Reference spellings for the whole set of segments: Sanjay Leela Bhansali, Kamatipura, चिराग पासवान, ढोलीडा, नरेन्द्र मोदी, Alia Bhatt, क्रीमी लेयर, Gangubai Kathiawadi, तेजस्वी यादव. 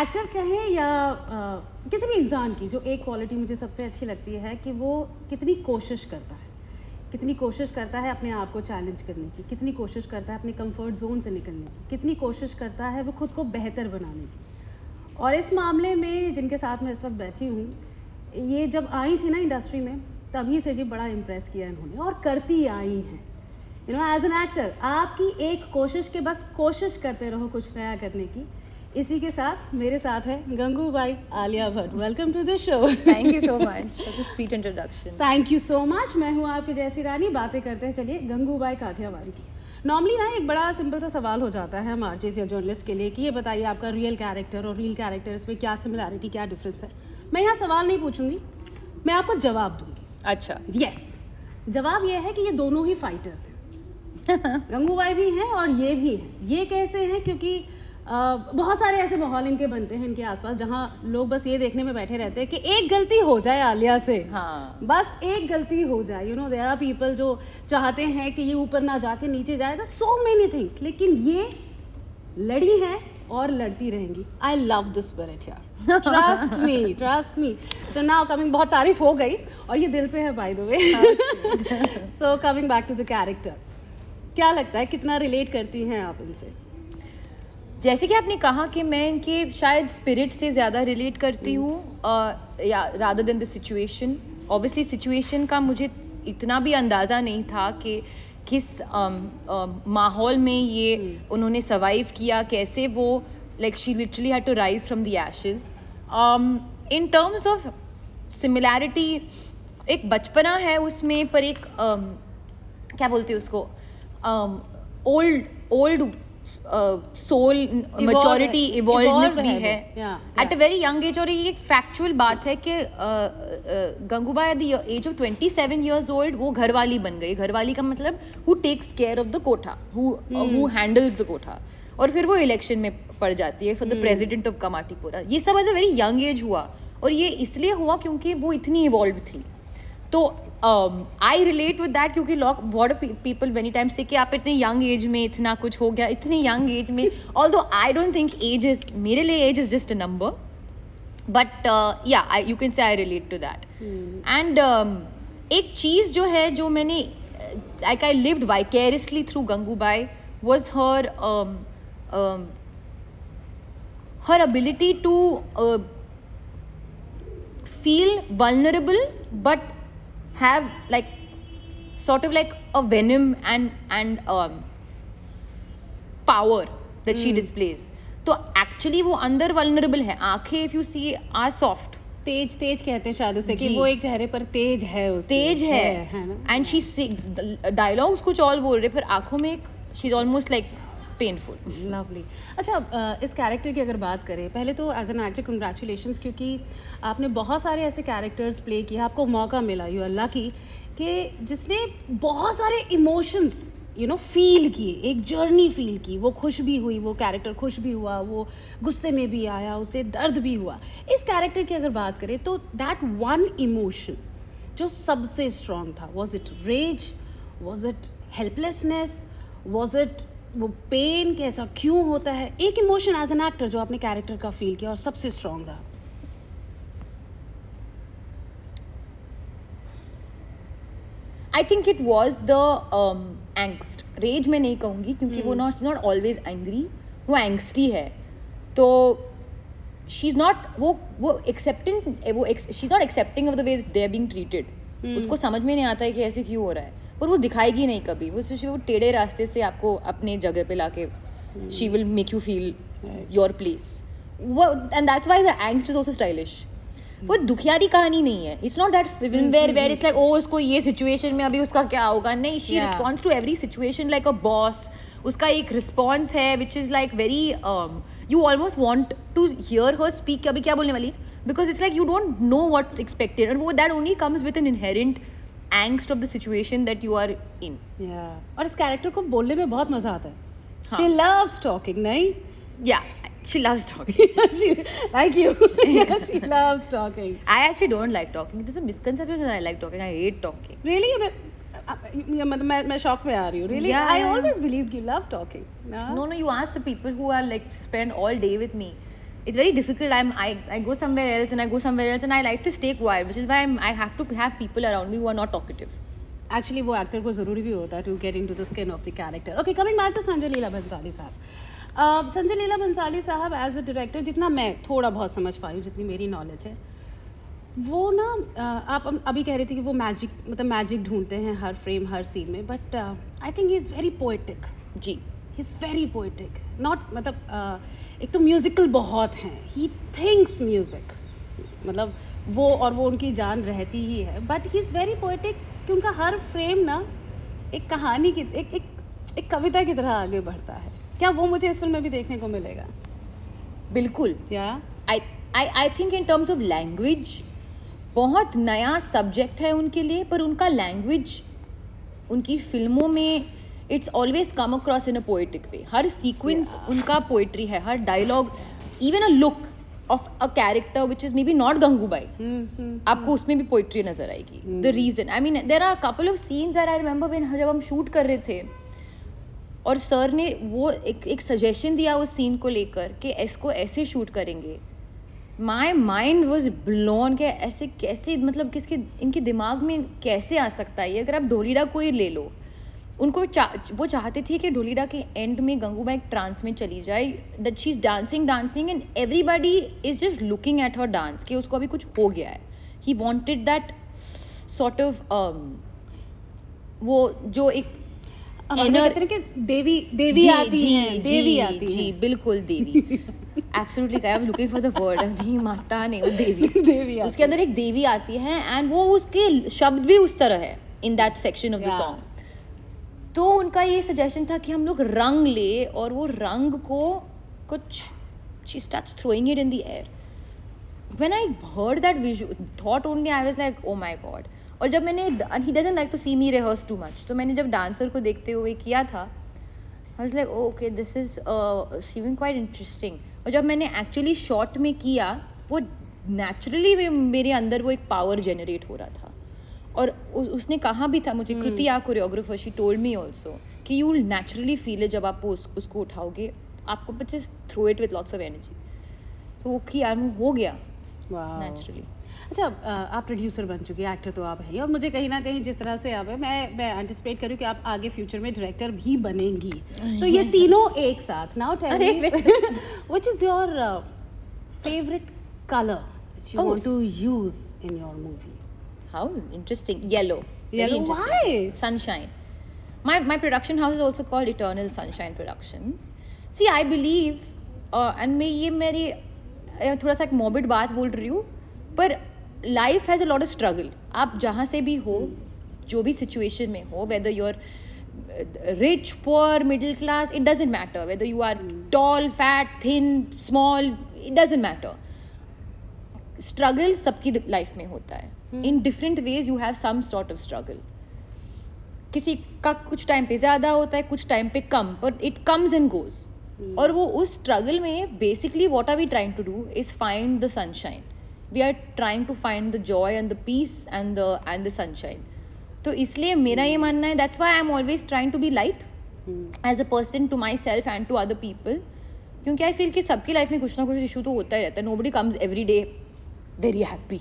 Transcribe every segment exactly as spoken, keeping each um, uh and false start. Actor कहें या आ, किसी भी इंसान की, जो एक क्वालिटी मुझे सबसे अच्छी लगती है कि वो कितनी कोशिश करता है, कितनी कोशिश करता है अपने आप को चैलेंज करने की, कितनी कोशिश करता है अपने कंफर्ट जोन से निकलने की, कितनी कोशिश करता है वो खुद को बेहतर बनाने की। और इस मामले में जिनके साथ मैं इस वक्त बैठी हूँ, ये जब आई थी ना इंडस्ट्री में, तभी से जी बड़ा इम्प्रेस किया इन्होंने और करती आई हैं। You know, as an actor आपकी एक कोशिश के, बस कोशिश करते रहो कुछ नया करने की। इसी के साथ मेरे साथ है Gangubai Alia Bhatt. Welcome to the show. Thank you so much, such a sweet introduction. Thank you so much. मैं हूँ आपकी जैसी रानी। बातें करते हैं चलिए गंगूबाई काठियावाड़ी की। नॉर्मली ना एक बड़ा सिंपल सा सवाल हो जाता है हम आर्टिस्ट या जर्नलिस्ट के लिए कि ये बताइए आपका रियल कैरेक्टर और रियल कैरेक्टर्स में क्या सिमिलैरिटी, क्या डिफरेंस है। मैं यहाँ सवाल नहीं पूछूंगी, मैं आपको जवाब दूंगी। अच्छा, यस। जवाब यह है कि ये दोनों ही फाइटर्स हैं। गंगूबाई भी हैं और ये भी हैं। ये कैसे हैं? क्योंकि Uh, बहुत सारे ऐसे माहौल इनके बनते हैं इनके आसपास जहाँ लोग बस ये देखने में बैठे रहते हैं कि एक गलती हो जाए आलिया से। हाँ, बस एक गलती हो जाए। You know, there are people जो चाहते हैं कि ये ऊपर ना जाके नीचे जाए। The so many things. लेकिन ये लड़ी है और लड़ती रहेंगी। आई लव दिस स्पिरिट यार, trust me, trust me. So now coming, बहुत तारीफ हो गई और ये दिल से है by the way. So coming back to the character, क्या लगता है कितना रिलेट करती हैं आप इनसे? जैसे कि आपने कहा कि मैं इनके शायद स्पिरिट से ज़्यादा रिलेट करती हूँ, या rather than the situation. Obviously situation का मुझे इतना भी अंदाज़ा नहीं था कि किस माहौल में ये उन्होंने सर्वाइव किया, कैसे वो, like she literally had to rise from the ashes. In terms of similarity, एक बचपना है उसमें, पर एक um, क्या बोलते हैं उसको, old old soul maturity, evolvedness भी है at a very young age. और ये एक फैक्चुअल बात है कि Gangubai at the age of twenty seven years old वो घरवाली बन गई। घरवाली का मतलब who takes care of the kotha, who handles the kotha. और फिर वो इलेक्शन में पड़ जाती है for the president of Kamathipura. ये सब at a very young age हुआ, और ये इसलिए हुआ क्योंकि वो इतनी इवॉल्व थी। तो आई रिलेट विद दैट, क्योंकि लॉक बॉर्ड पीपल मैनी टाइम से कि आप इतने यंग एज में इतना कुछ हो गया, इतने यंग एज में। Although I don't think age is, मेरे लिए age is just a number, but या you can say I relate to that. And एक चीज़ जो है, जो मैंने like I lived vicariously through Gangubai, was her her ability to feel vulnerable but have like sort of like a venom and and um, power that mm. she displays. तो actually वो अंदर vulnerable है। आँखें if you see are soft, तेज तेज कहते हैं शायद उसे, कि वो एक चेहरे पर तेज है, उस तेज है, है ना? And she see dialogues कुछ और बोल रहे, पर आँखों में एक she's almost like painful. Lovely. अच्छा, इस कैरेक्टर की अगर बात करें, पहले तो एज एन एक्टर कंग्रेचुलेशंस, क्योंकि आपने बहुत सारे ऐसे कैरेक्टर्स प्ले किए, आपको मौका मिला, यू आर लकी, कि जिसने बहुत सारे इमोशंस यू नो फील किए, एक जर्नी फील की। वो खुश भी हुई, वो कैरेक्टर खुश भी हुआ, वो गुस्से में भी आया, उसे दर्द भी हुआ। इस कैरेक्टर की अगर बात करें तो दैट वन इमोशन जो सबसे स्ट्रॉन्ग था, was it rage, was it helplessness, was it वो पेन, कैसा क्यों होता है? एक इमोशन एज एन एक्टर जो आपने कैरेक्टर का फील किया और सबसे स्ट्रॉन्ग रहा। I think it was the angst. Rage मैं नहीं कहूँगी क्योंकि hmm. वो नॉट नॉट ऑलवेज एंग्री, वो एंगस्टी है। तो शी इज नॉट वो वो एक्सेप्टेंट, वो she is not accepting of the way they are being treated. उसको समझ में नहीं आता है कि ऐसे क्यों हो रहा है, और वो दिखाएगी नहीं कभी। वो वो टेढ़े रास्ते से आपको अपने जगह पे लाके, she will make you feel your place, and that's why the angst is also stylish. वो दुखियारी कहानी नहीं है। It's not that film where where it's like oh इसको ये सिचुएशन में अभी उसका क्या होगा। नहीं, she responds to every situation like a boss. उसका एक रिस्पॉन्स है which is like very, you almost want to hear her speak कि अभी क्या बोलने वाली, because it's like you don't know what's expected, and वो that only comes with an inherent angst of the situation that you are in. Yeah. और इस character को बोलने में बहुत मजा आता है। हाँ. She loves talking, नहीं? Yeah, she loves talking. she, like you. yeah, she loves talking. I actually don't like talking. There's a misconception that I like talking. I hate talking. Really? मैं मतलब मैं मैं शॉक में आ रही हूँ। Really? Yeah. I always believed you love talking. No? no, no. You ask the people who are like spend all day with me. it's very difficult. I'm I, I go somewhere else and I go somewhere else and I like to stay quiet, which is why I'm, I have to have people around me who are not talkative. Actually, वो actor को ज़रूरी भी होता है to get into the skin of the character. Okay, coming back to Sanjay Leela Bhansali साहब. संजय लीला भंसाली साहब as a director, जितना मैं थोड़ा बहुत समझ पाई हूँ, जितनी मेरी knowledge है, वो ना आप अभी कह रही थी कि वो मैजिक मतलब मैजिक ढूंढते हैं हर फ्रेम हर सीन में, but I think he is very poetic. जी, he is very poetic. Not मतलब एक तो म्यूज़िकल बहुत हैं, ही थिंक्स म्यूज़िक, मतलब वो और वो उनकी जान रहती ही है, but he is very poetic कि उनका हर फ्रेम ना एक कहानी की एक एक एक कविता की तरह आगे बढ़ता है. क्या वो मुझे इस फिल्म में भी देखने को मिलेगा? बिल्कुल. Yeah I I think in terms of language बहुत नया सब्जेक्ट है उनके लिए, पर उनका लैंग्वेज उनकी फिल्मों में it's always come across in a poetic way. हर सीक्वेंस yeah. उनका पोएट्री है, हर dialogue, even a look of a character which is maybe not Gangubai, आपको उसमें भी पोएट्री नजर आएगी. The reason I mean there are couple of scenes I remember when जब हम शूट कर रहे थे और सर ने वो एक एक सजेशन दिया उस सीन को लेकर कि इसको ऐसे शूट करेंगे. My mind was blown कि ऐसे कैसे, मतलब किसके इनके दिमाग में कैसे आ सकता है ये. अगर आप ढोलीडा को ही ले लो, उनको चा, वो चाहते थे कि ढोलीडा के एंड में गंगूबाई एक ट्रांस में चली जाए, that she is dancing dancing and everybody is just looking at her dance कि उसको अभी कुछ हो गया है. He wanted that sort of वो जो एक के देवी देवी जी, आती जी, है, देवी जी, आती जी, है. बिल्कुल देवी. Absolutely, I am looking for the word. नहीं, माता नहीं, वो देवी देवी उसके अंदर एक देवी आती है एंड वो उसके शब्द भी उस तरह है in that section of the song. तो उनका ये सजेशन था कि हम लोग रंग ले और वो रंग को कुछ she starts throwing it in the air. When I heard that visual thought only, I was like, oh my god. और जब मैंने he doesn't like to see me rehearse too much, तो मैंने जब डांसर को देखते हुए किया था, I was like, oh, okay, this is uh, seeming quite interesting. और जब मैंने एक्चुअली शॉट में किया, वो नेचुरली मेरे अंदर वो एक पावर जनरेट हो रहा था. और उस, उसने कहा भी था मुझे, कृति या choreographer, she told me also कि you will naturally feel it जब आप उस, उसको उठाओगे, आपको just throw it with lots of energy. तो वो कि यार हो गया नेचुरली. अच्छा, आप प्रोड्यूसर बन चुके हैं, एक्टर तो आप हैं, और मुझे कहीं ना कहीं जिस तरह से आप है, मैं मैं एंटिसिपेट करूँ कि आप आगे फ्यूचर में डायरेक्टर भी बनेंगी. तो ये तीनों एक साथ now tell me which is your favourite colour which you want to use in your movie? How interesting. Yellow. Why? Sunshine. My my production house is also called eternal sunshine productions. See, I believe and मैं ये मेरी थोड़ा सा एक मोबिड बात बोल रही हूँ, पर life has a lot of struggle. आप जहाँ से भी हो, जो भी सिचुएशन में हो, whether you are rich, poor, middle class, it doesn't matter. Whether you are tall, fat, thin, small, it doesn't matter. Struggle सबकी लाइफ में होता है. In different ways you have some sort of struggle. किसी का कुछ time पे ज़्यादा होता है, कुछ टाइम पे कम, पर इट कम्स एंड गोज. और वो उस स्ट्रगल में basically what are we trying to do is find the sunshine. We are trying to find the joy and the peace and the and the sunshine. तो इसलिए मेरा ये मानना है, that's why I'm always trying to be light as a person to myself and to other people. क्योंकि I feel कि सबकी life में कुछ ना कुछ इशू तो होता ही रहता है. Nobody comes every day very happy.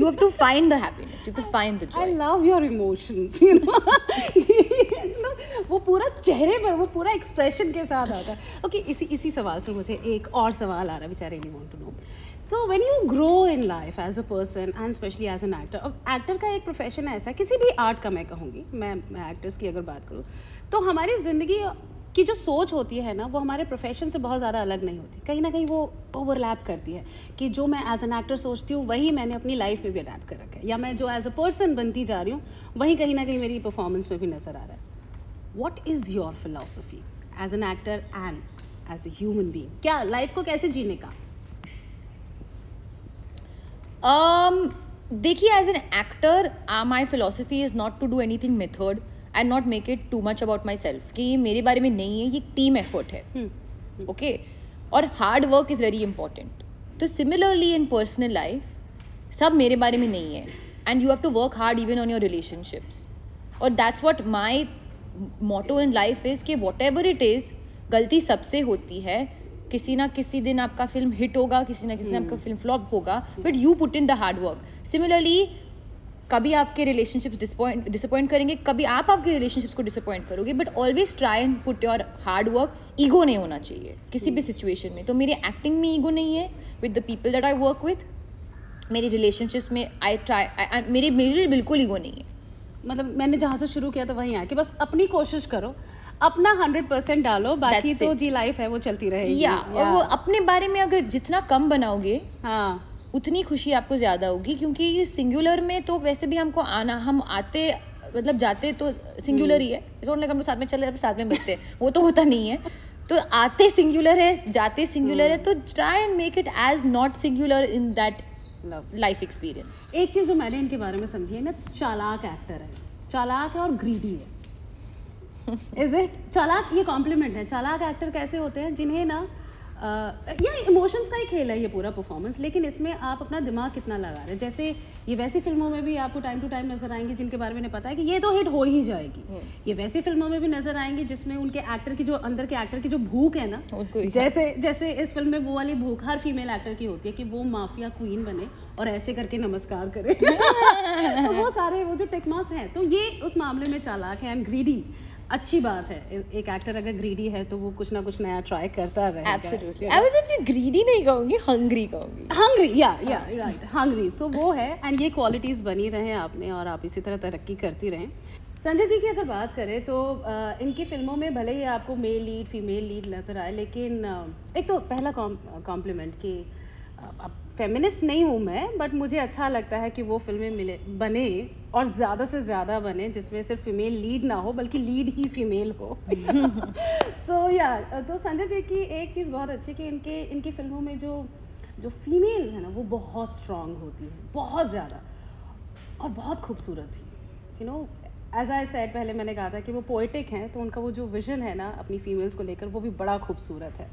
You have to find the happiness. You have to find the joy. I love your emotions. You know, वो पूरा चेहरे पर, वो पूरा expression के साथ आता है. Okay, इसी इसी सवाल से मुझे एक और सवाल आ रहा है which I really want to know. So when you grow in life as a person and especially as an actor, अब actor का एक profession ऐसा है, किसी भी art का मैं कहूँगी, मैं मैं actors की अगर बात करूँ, तो हमारी ज़िंदगी की जो सोच होती है ना, वो हमारे प्रोफेशन से बहुत ज़्यादा अलग नहीं होती. कहीं ना कहीं वो ओवरलैप करती है कि जो मैं एज एन एक्टर सोचती हूँ वही मैंने अपनी लाइफ में भी अडैप्ट कर रखा है, या मैं जो एज अ पर्सन बनती जा रही हूँ वही कहीं ना कहीं मेरी परफॉर्मेंस में भी नज़र आ रहा है. What is your philosophy as an actor and as a human being? क्या लाइफ को कैसे जीने का? um, देखिए, as an actor my philosophy is not to do anything method and not make it too much about myself कि ये मेरे बारे में नहीं है, ये team effort है. Okay okay? और hard work is very important. तो similarly in personal life सब मेरे बारे में नहीं है and you have to work hard even on your relationships. और that's what my motto in life is कि whatever it is, गलती सबसे होती है, किसी ना किसी दिन आपका फिल्म हिट होगा, किसी ना किसी दिन आपका फिल्म फ्लॉप होगा, but you put in the hard work. Similarly कभी आपके रिलेशनशिप्स डिसअपॉइंट डिसअपॉइंट करेंगे, कभी आप आपके रिलेशनशिप्स को डिसअपॉइंट करोगे, but always try and put your hard work. Ego नहीं होना चाहिए किसी भी सिचुएशन में. तो मेरे एक्टिंग में ईगो नहीं है with the people that I work with. मेरी रिलेशनशिप्स में आई ट्राई, मेरे मेरे बिल्कुल ईगो नहीं है. मतलब मैंने जहाँ से शुरू किया था वहीं आया कि बस अपनी कोशिश करो, अपना हंड्रेड परसेंट डालो, बाकी तो जी लाइफ है वो चलती रहेगी. या और वो अपने बारे में अगर जितना कम बनाओगे हाँ उतनी खुशी आपको ज़्यादा होगी, क्योंकि सिंगुलर में तो वैसे भी हमको आना, हम आते मतलब जाते तो सिंगुलर ही है. इस और हम लोग साथ में चले जाते साथ में बचते वो तो होता नहीं है. तो आते सिंगुलर है, जाते सिंगुलर है, तो try and make it as not singular in that life experience. एक चीज़ जो मैंने इनके बारे में समझी है ना, चालाक एक्टर है, चालाक है और ग्रीडी है. इज इट चालाक? ये कॉम्प्लीमेंट है. चालाक एक्टर कैसे होते हैं जिन्हें ना या इमोशंस का ही खेल है ये पूरा परफॉर्मेंस, लेकिन इसमें आप अपना दिमाग कितना लगा रहे हैं. जैसे ये वैसी फिल्मों में भी आपको टाइम टू टाइम नज़र आएंगी जिनके बारे में पता है कि ये तो हिट हो ही जाएगी. ये वैसी फिल्मों में भी नज़र आएंगी जिसमें उनके एक्टर की जो अंदर के एक्टर की जो भूख है ना, जैसे जैसे इस फिल्म में वो वाली भूख हर फीमेल एक्टर की होती है कि वो माफिया क्वीन बने और ऐसे करके नमस्कार करे. तो वो सारे वो जो टिक मार्क्स हैं, तो ये उस मामले में चालाक है एंड ग्रीडी. अच्छी बात है, एक एक्टर अगर ग्रीडी है तो वो कुछ ना कुछ नया ट्राई करता रहेगा. Absolutely. I was in greedy नहीं कहूँगी, हंग्री कहूँगी. हंग्री, या या राइट, हंग्री. सो वो है एंड ये क्वालिटीज़ बनी रहें आप में और आप इसी तरह तरक्की करती रहें. संजय जी की अगर बात करें तो आ, इनकी फिल्मों में भले ही आपको मेल लीड फीमेल लीड नजर आए, लेकिन आ, एक तो पहला कॉम्प्लीमेंट कि अब फेमिनिस्ट नहीं हूँ मैं, बट मुझे अच्छा लगता है कि वो फिल्में मिले बने और ज़्यादा से ज़्यादा बने जिसमें सिर्फ फीमेल लीड ना हो बल्कि लीड ही फीमेल हो. सो या तो संजय जी की एक चीज़ बहुत अच्छी कि इनके इनकी फिल्मों में जो जो फीमेल है ना वो बहुत स्ट्रॉन्ग होती है, बहुत ज़्यादा, और बहुत खूबसूरत भी. You know as I said, पहले मैंने कहा था कि वो पोएटिक हैं, तो उनका वो जो विजन है ना अपनी फीमेल्स को लेकर वो भी बड़ा खूबसूरत है.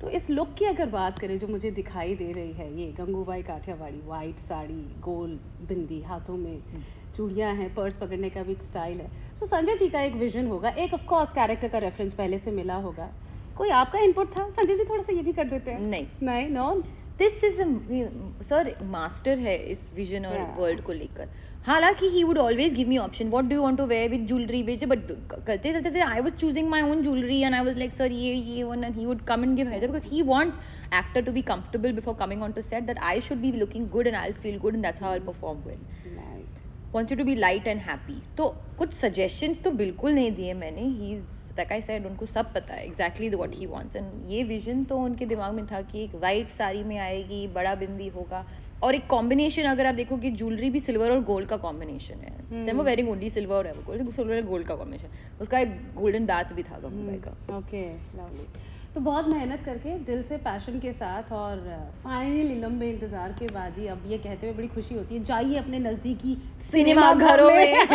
तो इस लुक की अगर बात करें जो मुझे दिखाई दे रही है, ये गंगूबाई काठियावाड़ी, वाइट साड़ी, गोल बिंदी, हाथों में चूड़ियाँ हैं, पर्स पकड़ने का भी एक स्टाइल है. सो संजय जी का एक विजन होगा, एक ऑफ कोर्स कैरेक्टर का रेफरेंस पहले से मिला होगा. कोई आपका इनपुट था संजय जी? थोड़ा सा ये भी कर देते हैं. नहीं नहीं no, this is sir master है इस विजन और वर्ल्ड yeah. को लेकर. हालांकि he would always give me option, what do you want to wear with jewellery बेच, बट करते करते I was choosing my own jewellery and I was like sir ये ये one, and he would come and give help because he wants actor to be comfortable before coming on to set that I should be looking good and I will feel good and that's how I perform well. Wants you to be light and happy. तो कुछ suggestions तो बिल्कुल नहीं दिए मैंने. He is like I said, उनको सब पता है exactly what he wants, and ये विजन तो उनके दिमाग में था कि एक वाइट साड़ी में आएगी, बड़ा बिंदी होगा, और एक कॉम्बिनेशन अगर आप देखो कि ज्वेलरी भी सिल्वर और गोल्ड का कॉम्बिनेशन है. देम वो वेयरिंग ओनली सिल्वर और एवर गोल्ड, सिल्वर और गोल्ड का कॉम्बिनेशन. उसका एक गोल्डन दांत भी था गंगूबाई का. Okay lovely. तो बहुत मेहनत करके, दिल से, पैशन के साथ और फाइनली लंबे इंतजार के बाद जी अब ये कहते हुए बड़ी खुशी होती है, जाइए अपने नज़दीकी सिनेमा घरों में.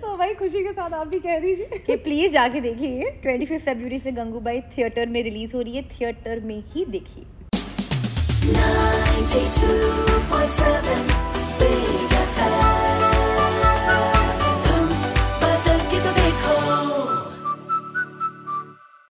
सो भाई खुशी के साथ आप भी कह दीजिए कि प्लीज़ जाके देखिए. ट्वेंटी फिफ्थ फरवरी से गंगूबाई थिएटर में रिलीज़ हो रही है, थिएटर में ही देखिए. ninety-two